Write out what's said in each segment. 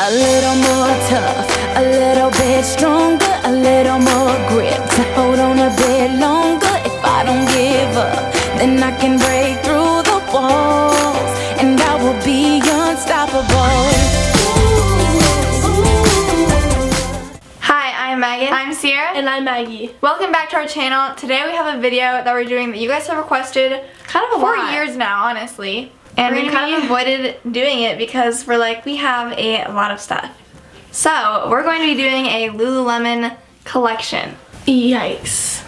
A little more tough, a little bit stronger, a little more grip to hold on a bit longer. If I don't give up, then I can break through the walls, and I will be unstoppable. Hi, I'm Megan. I'm Sierra. And I'm Maggie. Welcome back to our channel. Today we have a video that we're doing that you guys have requested kind of for years now, honestly. And we kind of avoided doing it because we're like, we have a lot of stuff. So, we're going to be doing a Lululemon collection. Yikes.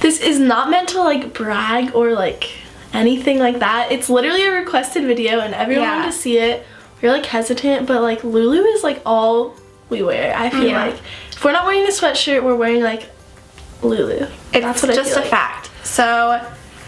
This is not meant to like brag or like anything like that. It's literally a requested video and everyone wanted to see it. We're like hesitant, but like Lulu is like all we wear. I feel like if we're not wearing a sweatshirt, we're wearing like Lulu. That's what I feel like. It's just a fact. So,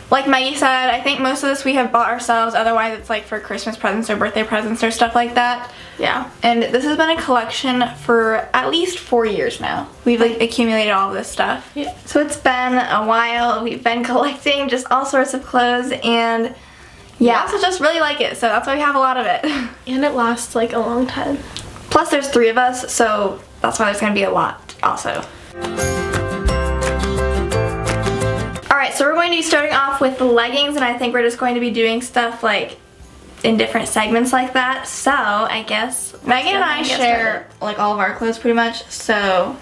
like Maggie said, I think most of this we have bought ourselves, otherwise it's like for Christmas presents or birthday presents or stuff like that. Yeah. And this has been a collection for at least 4 years now. We've like accumulated all this stuff. Yeah. So it's been a while. We've been collecting just all sorts of clothes, and yeah, we also just really like it, so that's why we have a lot of it. And it lasts like a long time. Plus there's 3 of us, so that's why there's gonna be a lot also. So we're going to be starting off with the leggings, and I think we're just going to be doing stuff like in different segments like that. So I guess Megan and I share like all of our clothes pretty much. So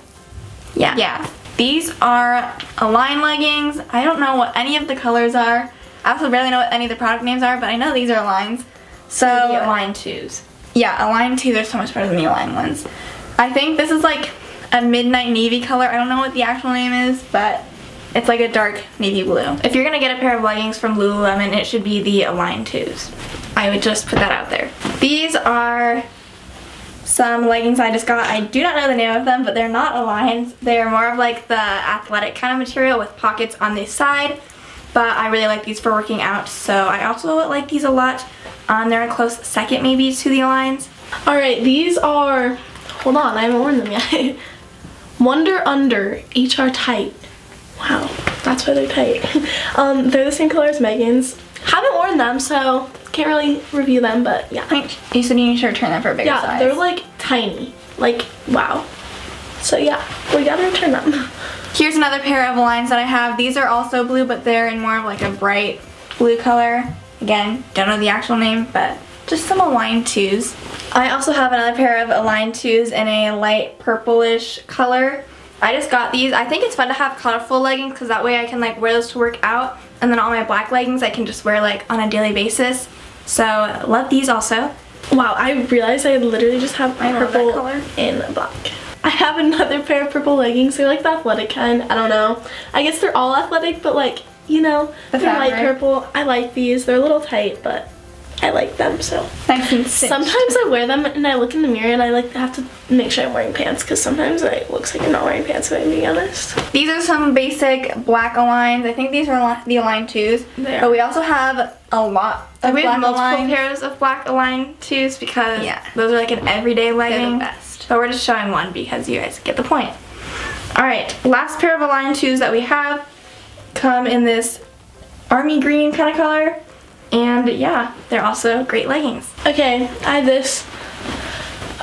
yeah. These are Align leggings. I don't know what any of the colors are. I also barely know what any of the product names are, but I know these are Aligns. So Align 2s. Yeah, Align 2s are so much better than the Align ones. I think this is like a midnight navy color. I don't know what the actual name is, but it's like a dark navy blue. If you're gonna get a pair of leggings from Lululemon, it should be the Align 2s. I would just put that out there. These are some leggings I just got. I do not know the name of them, but they're not Aligns. They're more of like the athletic kind of material with pockets on the side, but I really like these for working out, so I also like these a lot. They're a close second maybe to the Aligns. Alright, these are, hold on, I haven't worn them yet. Wonder Under HR Tight. Wow, that's why they're tight. They're the same color as Megan's. Haven't worn them, so can't really review them, but yeah. You said you need to return them for a bigger size. Yeah, they're like tiny. Like, wow. So yeah, we gotta return them. Here's another pair of Aligns that I have. These are also blue, but they're in more of like a bright blue color. Again, don't know the actual name, but just some Align 2s. I also have another pair of Align 2s in a light purplish color. I just got these. I think it's fun to have colorful leggings because that way I can like wear those to work out, and then all my black leggings I can just wear like on a daily basis. So love these also. Wow, I realized I literally just have purple color and black. I have another pair of purple leggings. They're like the athletic kind. I don't know. I guess they're all athletic, but like, you know, they're light purple. I like these. They're a little tight, but I like them, so. Sometimes I wear them and I look in the mirror and I like have to make sure I'm wearing pants, because sometimes it looks like I'm not wearing pants, if I'm being honest. These are some basic black Aligns. I think these are the Align 2s. But we also have a lot of multiple pairs of black Align 2s because those are like an everyday legging. They're the best. But we're just showing one because you guys get the point. Alright, last pair of Align 2s that we have come in this army green kind of color. And yeah, they're also great leggings. Okay, I have this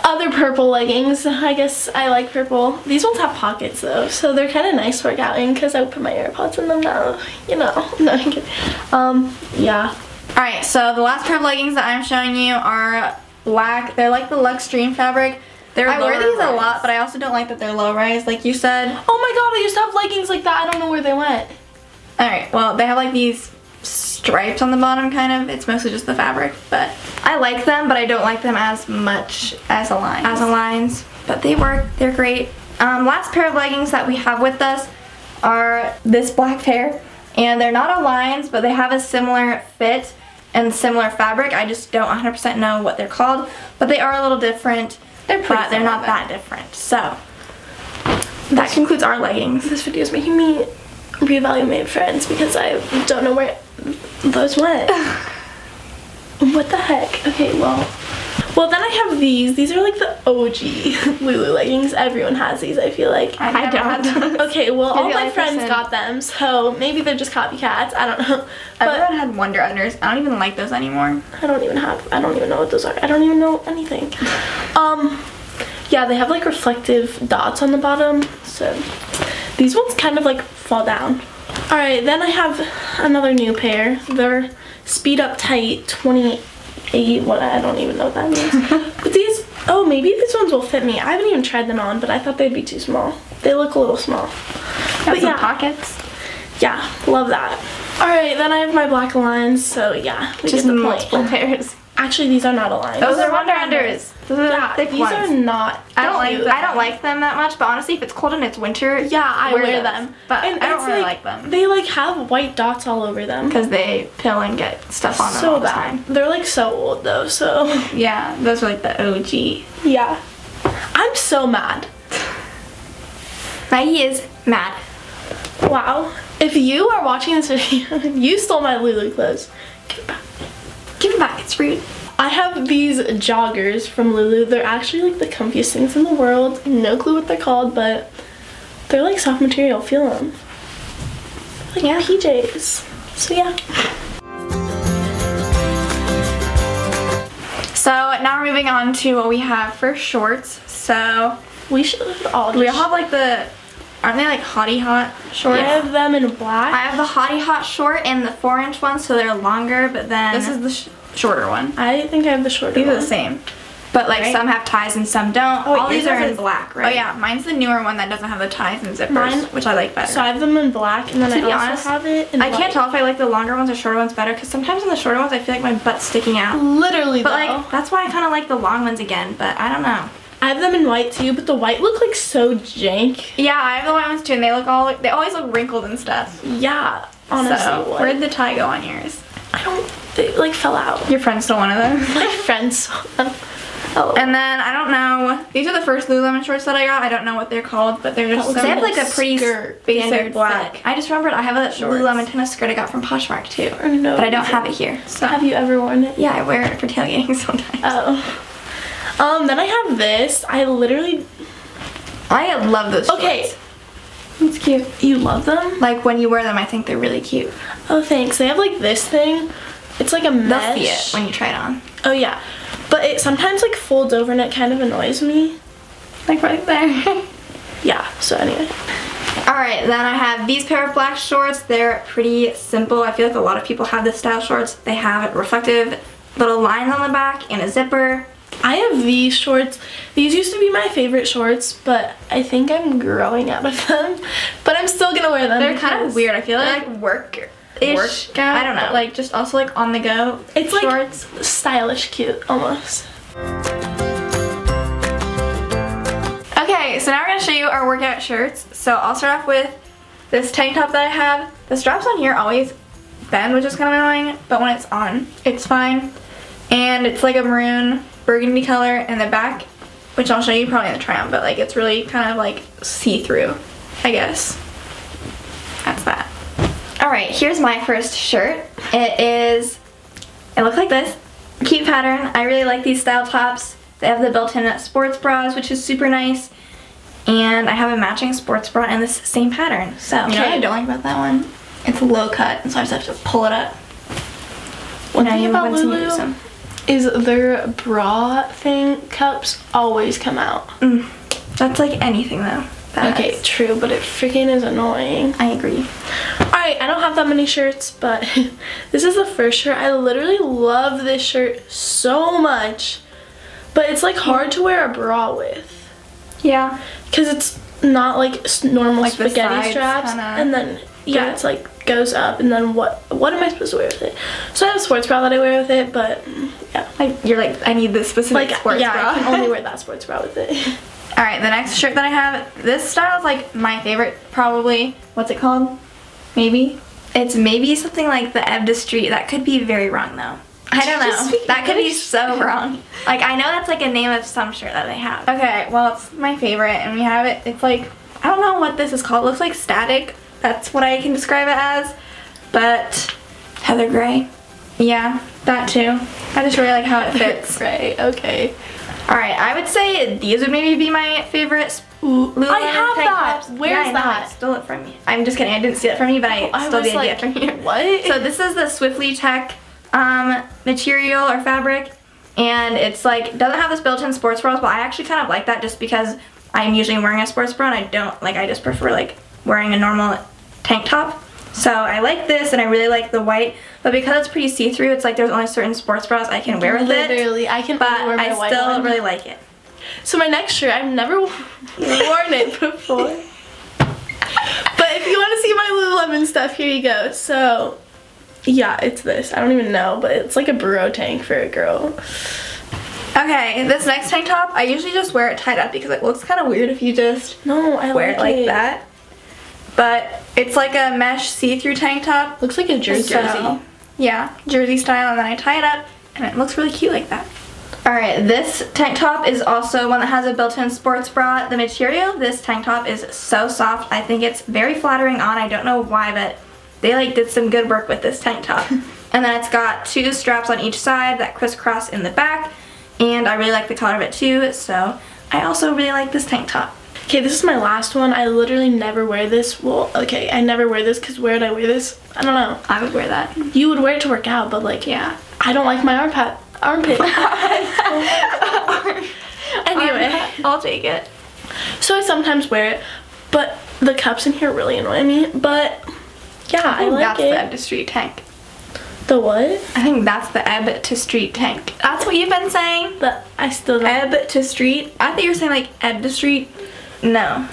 other purple leggings. I guess I like purple. These ones have pockets though, so they're kind of nice to work out in because I would put my AirPods in them now. You know, no, I'm kidding. Yeah. Alright, so the last pair of leggings that I'm showing you are black. They're like the Luxe Dream fabric. I wear these a lot, but I also don't like that they're low rise, like you said. Oh my god, I used to have leggings like that. I don't know where they went. Alright, well, they have like these stripes on the bottom kind of. It's mostly just the fabric, but I like them, but I don't like them as much as Aligns. But they work. They're great. Last pair of leggings that we have with us are this black pair, and they're not Aligns, but they have a similar fit and similar fabric. I just don't 100% know what they're called, but they are a little different. They're pretty, but they're not that different. So that concludes our leggings. This video is making me reevaluate friends because I don't know where those went. What the heck? Okay, well, Well, then I have these. These are like the OG Lulu leggings. Everyone has these, I feel like. I don't. Okay, well, all my friends got them, so maybe they're just copycats. I don't know. Everyone had Wonder Unders. I don't even like those anymore. I don't even know what those are. I don't even know anything. Yeah, they have like reflective dots on the bottom, so these ones kind of like fall down. All right, then I have another new pair. They're Speed Up Tight 28, what, I don't even know what that means. But these, oh, maybe these ones will fit me. I haven't even tried them on, but I thought they'd be too small. They look a little small. But yeah, pockets. Yeah, love that. All right, then I have my black Aligns, so yeah, we just get the multiple point. Pairs. Actually, these are not Align. Those are Wonder Unders. Those are thick ones. These are not. I don't like them that much. But honestly, if it's cold and it's winter, yeah, I wear them. But I don't really like them. They like have white dots all over them because they pill and get stuff on them all the time. They're like so old though. So yeah, those are like the OG. Yeah, I'm so mad. Maggie is mad. Wow. If you are watching this video, you stole my Lulu clothes. Give it back. Give it back, it's rude. I have these joggers from Lulu. They're actually like the comfiest things in the world. No clue what they're called, but they're like soft material, feel them. Like yeah. PJs, so yeah. So now we're moving on to what we have for shorts. So we should all have like the, aren't they like hottie hot shorts? Yeah. I have them in black. I have the hottie hot short and the 4-inch ones, so they're longer, but then this is the shorter one. I think I have the shorter one. These are the same. But like right? Some have ties and some don't. Oh, all these are in black, right? Oh yeah, mine's the newer one that doesn't have the ties and zippers, which I like better. So I have them in black, and then I also have it in I can't tell if I like the longer ones or shorter ones better, because sometimes in the shorter ones I feel like my butt's sticking out. Literally, but though. Like that's why I kind of like the long ones again, but I don't know. I have them in white too, but the white look like so jank. Yeah, I have the white ones too, and they look all, they always look wrinkled and stuff. Yeah, honestly. So, where'd the tie go on yours? I don't, they like fell out. Your friend stole one of them? My friend stole them. Oh. And then, I don't know, these are the first Lululemon shorts that I got. I don't know what they're called, but they're just they have like a pretty basic black. Set. I just remembered I have a Lululemon tennis skirt I got from Poshmark too, but I don't have it here. So. Have you ever worn it? Yeah, I wear it for tailgating sometimes. Oh. Then I have this. I love those shorts. Okay. It's cute. You love them? Like when you wear them, I think they're really cute. Oh, thanks. They have like this thing. It's like a mesh. They'll see it when you try it on. Oh yeah. But it sometimes like folds over and it kind of annoys me. Like right there. Yeah, so anyway. Alright, then I have these pair of black shorts. They're pretty simple. I feel like a lot of people have this style shorts. They have reflective little lines on the back and a zipper. I have these shorts. These used to be my favorite shorts, but I think I'm growing out of them. But I'm still gonna wear them. They're kind of weird. I feel like work-ish. I don't know. Like just also like on the go. It's shorts. Like stylish, cute almost. Okay, so now we're gonna show you our workout shirts. So I'll start off with this tank top that I have. The straps on here always bend, which is kind of annoying, but when it's on, it's fine. And it's like a maroon burgundy color, and the back, which I'll show you probably in the try on, but like it's really kind of like see-through, I guess. That's that. Alright, here's my first shirt. It looks like this. Cute pattern. I really like these style tops. They have the built-in sports bras, which is super nice. And I have a matching sports bra in this same pattern. So you know what I don't like about that one? It's low cut, and so I just have to pull it up. One thing about Lulu is their bra thing cups always come out. That's like anything though. Okay, true, but it freaking is annoying. I agree. Alright, I don't have that many shirts, but this is the first shirt. I literally love this shirt so much, but it's like hard to wear a bra with. Yeah. Because it's not like normal like spaghetti straps, and then yeah, it's like goes up, and then what am I supposed to wear with it? So I have a sports bra that I wear with it, but yeah. You're like, I need this specific sports bra. I can only wear that sports bra with it. Alright, the next shirt that I have, this style is like my favorite probably. What's it called? Maybe? It's maybe something like the Ebb to Street. That could be very wrong though. I don't know. That could be so wrong. Like I know that's like a name of some shirt that they have. Okay, well it's my favorite, and we have it, it's like, I don't know what this is called. It looks like static. That's what I can describe it as, but Heather Gray. Yeah, that too. I just really like how it fits. Right, okay. Alright, I would say these would maybe be my favorites. Lululemon tank tops. Where's that? I stole it from you. I'm just kidding, I didn't steal it from you, but I stole the idea from you. What? So this is the Swiftly Tech material or fabric. And it's like, doesn't have this built-in sports bras, but I actually kind of like that just because I'm usually wearing a sports bra and I don't, like, I just prefer like wearing a normal tank top. So I like this and I really like the white, but because it's pretty see-through, it's like there's only certain sports bras I can wear with it. I can wear my white one. But I still really like it. So my next shirt, I've never worn it before. But if you want to see my Lululemon stuff, here you go. So yeah, it's this. I don't even know, but it's like a bureau tank for a girl. Okay, this next tank top, I usually just wear it tied up because it looks kind of weird if you just wear it like that. But it's like a mesh see-through tank top. Looks like a jersey. So, yeah, jersey style, and then I tie it up, and it looks really cute like that. Alright, this tank top is also one that has a built-in sports bra. The material of this tank top is so soft. I think it's very flattering on. I don't know why, but they like did some good work with this tank top. And then it's got two straps on each side that crisscross in the back, and I really like the color of it too, so I also really like this tank top. Okay, this is my last one. I literally never wear this. Well, okay, I never wear this because where would I wear this? I don't know. I would wear that. You would wear it to work out, but like, yeah. I don't like my armpit. Anyway, I'll take it. So I sometimes wear it, but the cups in here really annoy me. But yeah, I like it. That's the Ebb to Street tank. The what? I think that's the Ebb to Street tank. That's what you've been saying? But I still don't. Ebb to Street? I thought you were saying like Ebb to Street. No.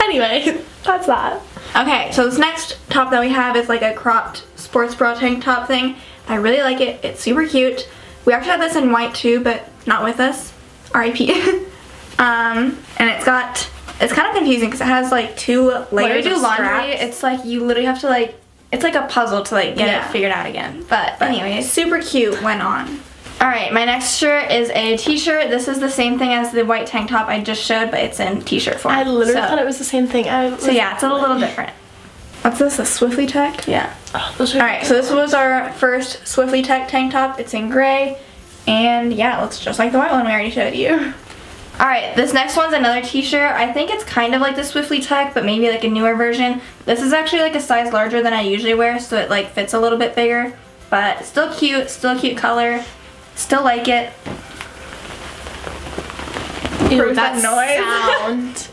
Anyway, that's that. Okay, so this next top that we have is like a cropped sports bra tank top thing. I really like it. It's super cute. We actually have this in white too, but not with us. R.I.P. And it's got, it's kind of confusing because it has like two layers of straps. It's like you literally have to like, it's like a puzzle to like get it figured out again. But anyway, super cute when on. Alright, my next shirt is a t-shirt. This is the same thing as the white tank top I just showed, but it's in t-shirt form. I literally thought it was the same thing. So yeah, it's a little different. What's this, a Swiftly Tech? Yeah. Alright, so this was our first Swiftly Tech tank top. It's in gray, and yeah, it looks just like the white one we already showed you. Alright, this next one's another t-shirt. I think it's kind of like the Swiftly Tech, but maybe like a newer version. This is actually like a size larger than I usually wear, so it like fits a little bit bigger, but still cute color. Still like it. Ew, that noise. Sound.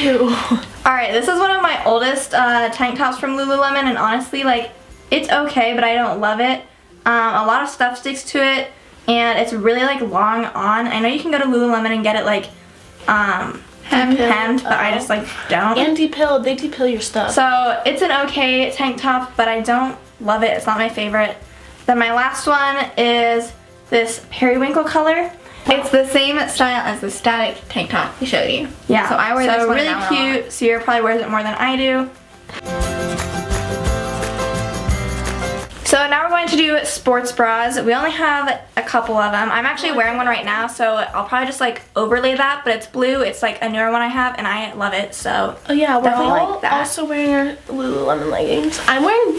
Ew. Alright, this is one of my oldest tank tops from Lululemon, and honestly, like, it's okay, but I don't love it. A lot of stuff sticks to it, and it's really, like, long on. I know you can go to Lululemon and get it, like, hemmed, but I just, like, don't. And depill, they depill your stuff. So, it's an okay tank top, but I don't love it. It's not my favorite. Then my last one is this periwinkle color. It's the same style as the static tank top we showed you. Yeah. So I wear this one. It's really cute. Sierra probably wears it more than I do. So now we're going to do sports bras. We only have a couple of them. I'm actually wearing one right now, so I'll probably just like overlay that, but it's blue. It's like a newer one I have, and I love it, so we're all like that. Also wearing our Lululemon leggings. I'm wearing,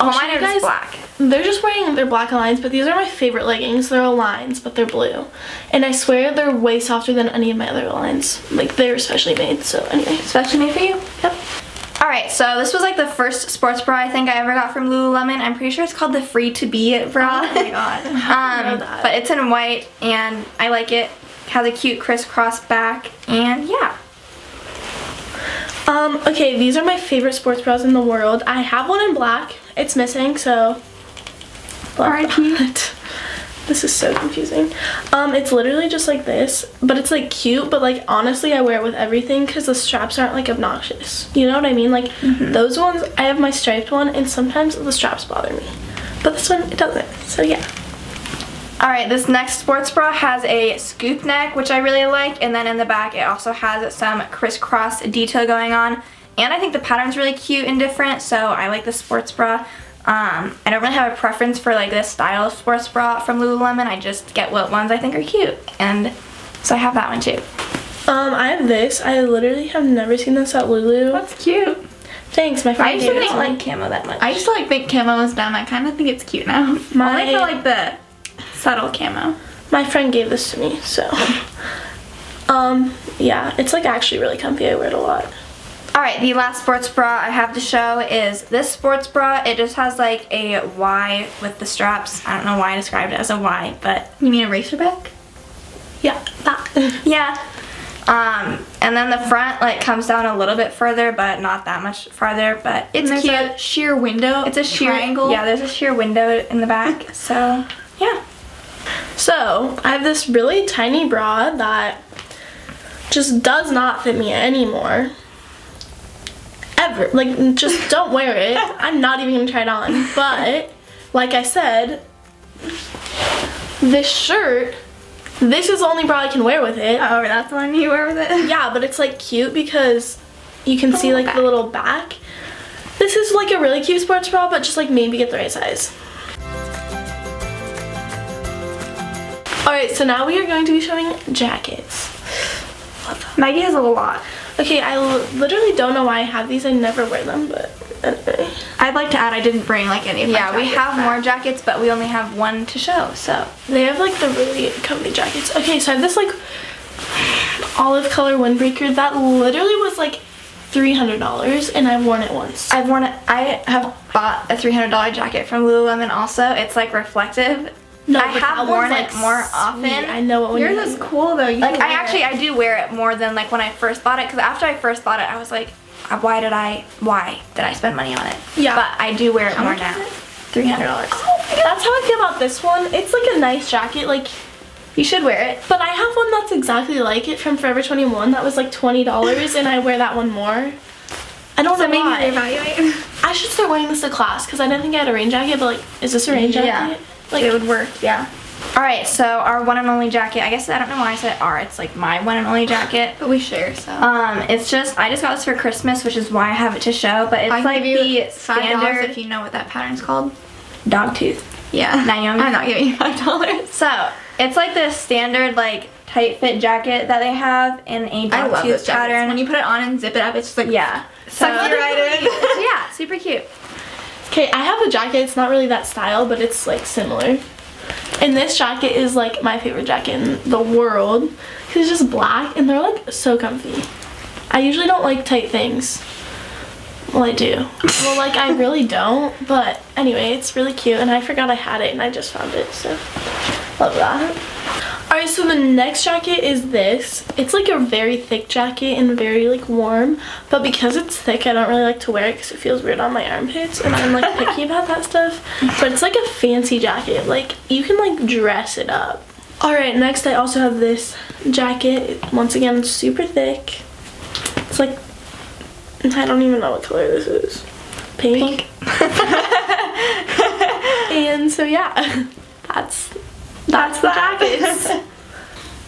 mine are just black. They're just wearing their black Aligns, but these are my favorite leggings. They're Aligns, but they're blue. And I swear they're way softer than any of my other Aligns. Like, they're specially made, so anyway. Specially made for you? Yep. Alright, so this was like the first sports bra I think I ever got from Lululemon. I'm pretty sure it's called the Free to Be It bra. Oh my god. But it's in white, and I like it. It has a cute crisscross back, and yeah. Okay, these are my favorite sports bras in the world. I have one in black. It's missing, so R.I.P. This is so confusing. It's literally just like this, but it's like cute, but like honestly I wear it with everything because the straps aren't like obnoxious. You know what I mean? Like those ones, I have my striped one and sometimes the straps bother me. But this one, it doesn't, so yeah. Alright, this next sports bra has a scoop neck, which I really like, and then in the back it also has some crisscross detail going on. And I think the pattern's really cute and different, so I like this sports bra. I don't really have a preference for like this style of sports bra from Lululemon. I just get what ones I think are cute, and so I have that one too. I have this. I literally have never seen this at Lulu. That's cute. Thanks, my friend. I used to not like camo that much. I used to like think camo was dumb. I kind of think it's cute now. Only for like the subtle camo. My friend gave this to me, so. Yeah, it's like actually really comfy. I wear it a lot. Alright, the last sports bra I have to show is this sports bra. It just has like a Y with the straps. I don't know why I described it as a Y, but... You mean a racerback? Yeah, that. Yeah. And then the front like comes down a little bit further, but not that much farther, but it's cute. A sheer window. It's a sheer angle. Yeah, there's a sheer window in the back, so yeah. So, I have this really tiny bra that just does not fit me anymore. Ever. Like, just don't wear it. I'm not even gonna try it on. But, like I said, this shirt, this is the only bra I can wear with it. Oh, that's the one you wear with it? Yeah, but it's like cute because you can see like the little back. This is like a really cute sports bra, but just like maybe get the right size. Alright, so now we are going to be showing jackets. Maggie has a lot. Okay, I literally don't know why I have these. I never wear them, but anyway. I'd like to add I didn't bring like any of my jackets. Yeah, we have more jackets, but we only have one to show, so. They have like the really comfy jackets. Okay, so I have this like olive color windbreaker that literally was like $300 and I've worn it once. I've worn it, I have bought a $300 jacket from Lululemon also. It's like reflective. No, I have worn it more often. I know what yours is cool though. Like I do wear it more than like when I first bought it, because after I first bought it I was like, why did I spend money on it? Yeah, but I do wear it more now. $300. That's how I feel about this one. It's like a nice jacket, like you should wear it. But I have one that's exactly like it from Forever 21 that was like $20, and I wear that one more. I don't know why. Reevaluate. I should start wearing this to class because I didn't think I had a rain jacket, but like, is this a rain jacket? Yeah. Like, it would work, yeah. Alright, so our one and only jacket. I guess I don't know why I said our. It's like my one and only jacket. But we share, so. It's just, I just got this for Christmas, which is why I have it to show. But it's like the standard, if you know what that pattern's called. Dog tooth. Yeah. Naomi. I'm not giving you $5. So, it's like the standard, like, tight fit jacket that they have in a dog tooth pattern. When you put it on and zip it up, it's just like, yeah. So, yeah, super cute. Okay, I have a jacket, it's not really that style, but it's like similar. And this jacket is like my favorite jacket in the world. Cause it's just black and they're like so comfy. I usually don't like tight things. Well, I do. Well, like I really don't, but anyway, it's really cute and I forgot I had it and I just found it, so love that. Alright, so the next jacket is this. It's like a very thick jacket and very like warm, but because it's thick I don't really like to wear it because it feels weird on my armpits and I'm like picky about that stuff. But it's like a fancy jacket, like you can like dress it up. Alright, next I also have this jacket. Once again, it's super thick. It's like, I don't even know what color this is. Pink. And so yeah, that's the jackets.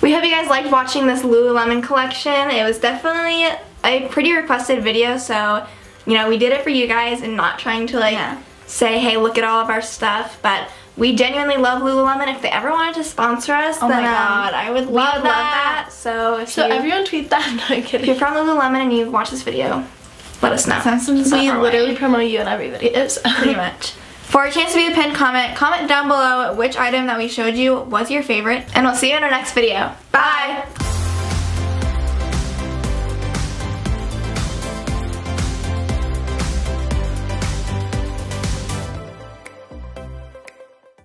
We hope you guys liked watching this Lululemon collection. It was definitely a pretty requested video, so you know we did it for you guys and not trying to like say, hey, look at all of our stuff, but we genuinely love Lululemon. If they ever wanted to sponsor us, oh then my God, I would love that. So if everyone tweet that. No, I'm kidding. If you're from Lululemon and you've watched this video, let us know. We literally promote you in every video, so. Pretty much. For a chance to be the pinned comment, comment down below which item that we showed you was your favorite, and we'll see you in our next video. Bye!